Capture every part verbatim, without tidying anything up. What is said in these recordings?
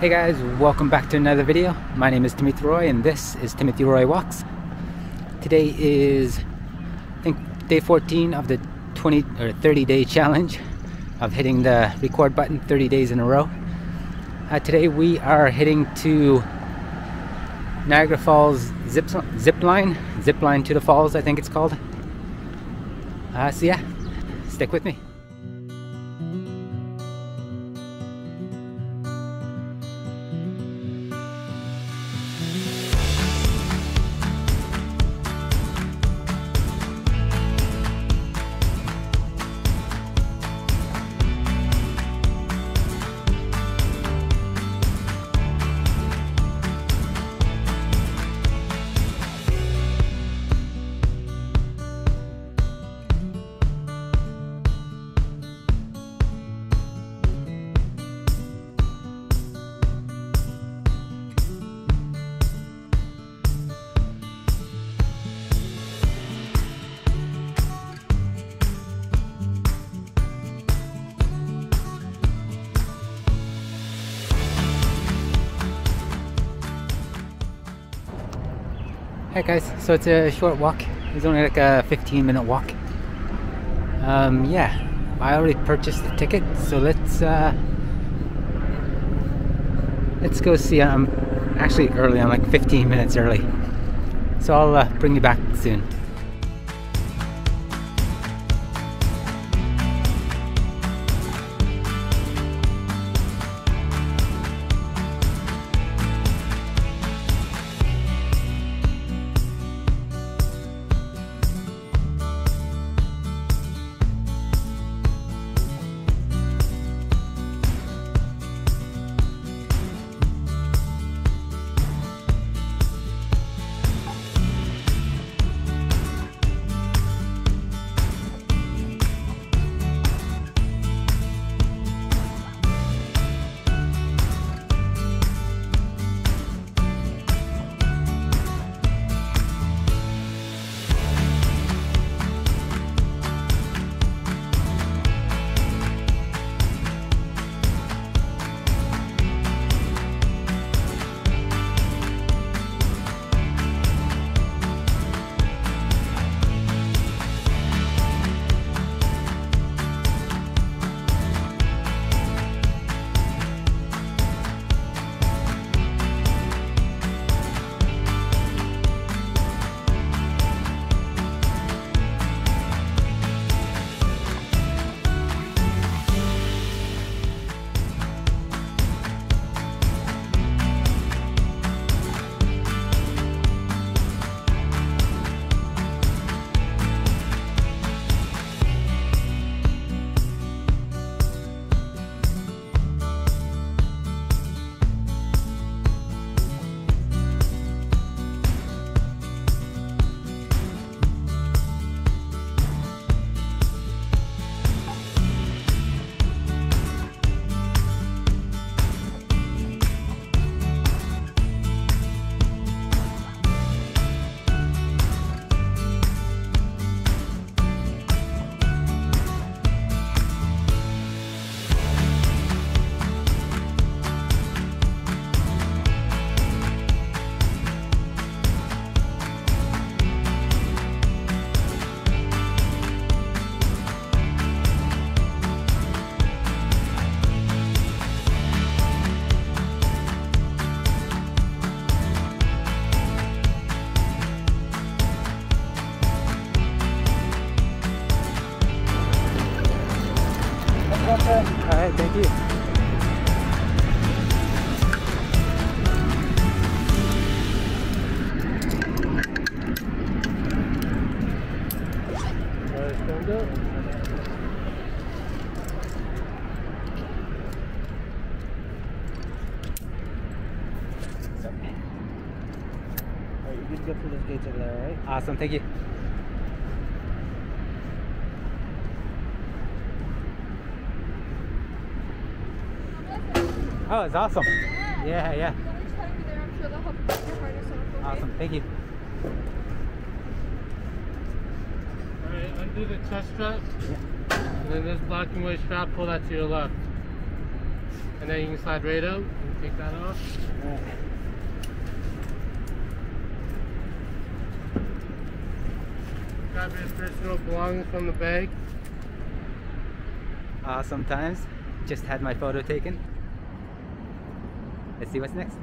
Hey guys, welcome back to another video. My name is Timothy Roy and this is Timothy Roy Walks. Today is, I think, day fourteen of the twenty or thirty day challenge of hitting the record button thirty days in a row. Uh, today we are heading to Niagara Falls zip, zip line, zip line to the falls, I think it's called. Uh, so yeah, stick with me. Hey guys, so it's a short walk. It's only like a fifteen minute walk. Um, yeah, I already purchased the ticket, so let's uh, let's go see. I'm actually early. I'm like fifteen minutes early, so I'll uh, bring you back soon. Alright, thank you. Alright, you can go through those gates over there, alright? Awesome, thank you. Oh, it's awesome. Yeah, yeah. yeah. So next time you're there, I'm sure they'll help you with your heart or something. Awesome, thank you. All right, undo the chest strap. Yeah. And then this black and white strap, pull that to your left. and then you can slide right out and take that off. Yeah. Grab your personal belongings from the bag. Awesome times. Just had my photo taken. Let's see what's next.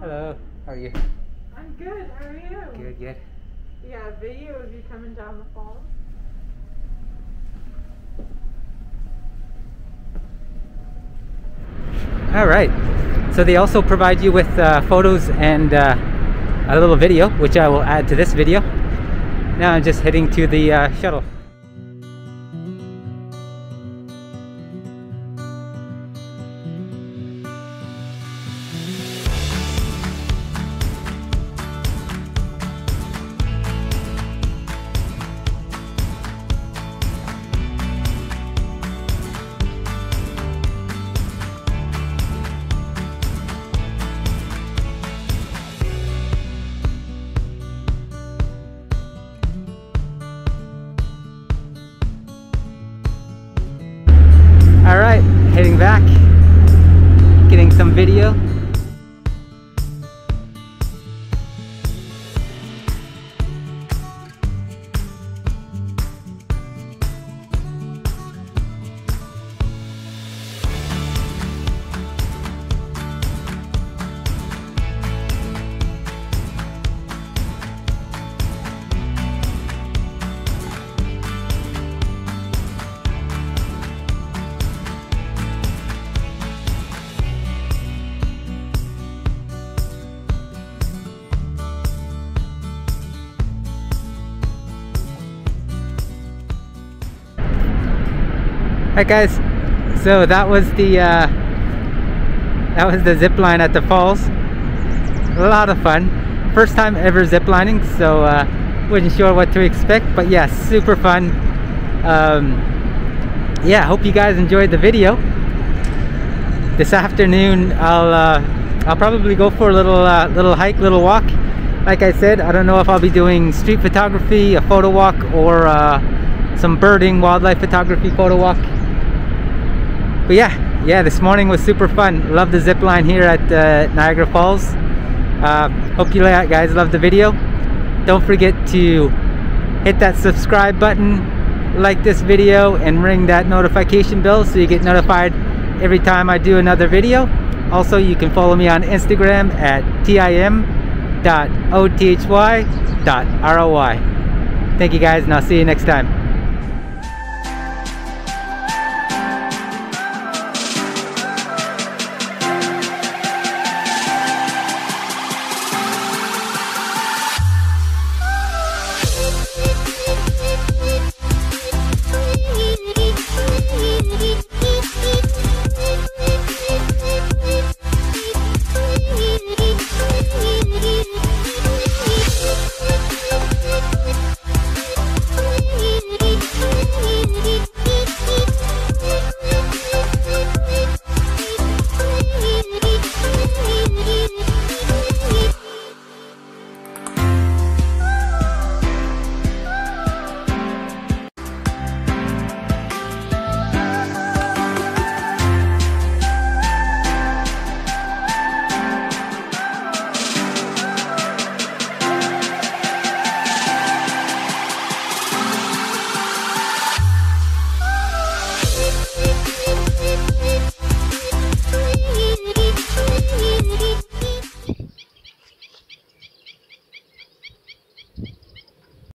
Hello, how are you? I'm good, how are you? Good, good. Yeah, a video of you coming down the falls. Alright, so they also provide you with uh, photos and uh, a little video, which I will add to this video. Now I'm just heading to the uh, shuttle. Alright, heading back, getting some video. Alright guys, so that was the uh, that was the zipline at the falls. A lot of fun. First time ever ziplining, so uh, wasn't sure what to expect, but yeah, super fun. Um, yeah, hope you guys enjoyed the video. This afternoon, I'll uh, I'll probably go for a little uh, little hike, little walk. Like I said, I don't know if I'll be doing street photography, a photo walk, or uh, some birding, wildlife photography, photo walk. But yeah, yeah, this morning was super fun. Love the zip line here at uh, Niagara Falls. Uh, hope you guys loved the video. Don't forget to hit that subscribe button, like this video, and ring that notification bell so you get notified every time I do another video. Also, you can follow me on Instagram at tim dot roy. Thank you guys, and I'll see you next time.